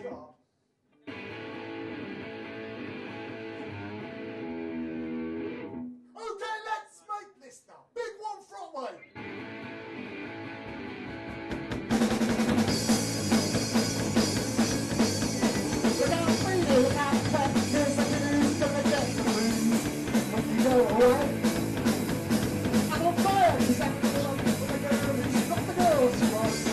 stop. Okay, let's make this now. Big one front way. Look out, freedom, look out, practice, I can use the majestic but you know what? I'm on fire, she's acting alone with the girl, she's not the girl she was.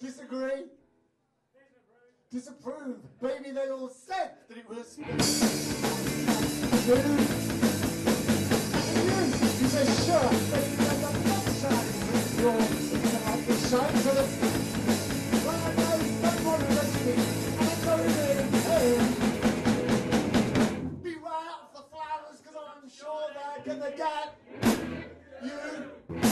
Disagree? Disapprove. Baby, they all said that it was. You said, sure, baby, I got that shine. Shine to the. Well, I know that one recipe. I'm going to beware of the flowers, because I'm sure they're going to get you.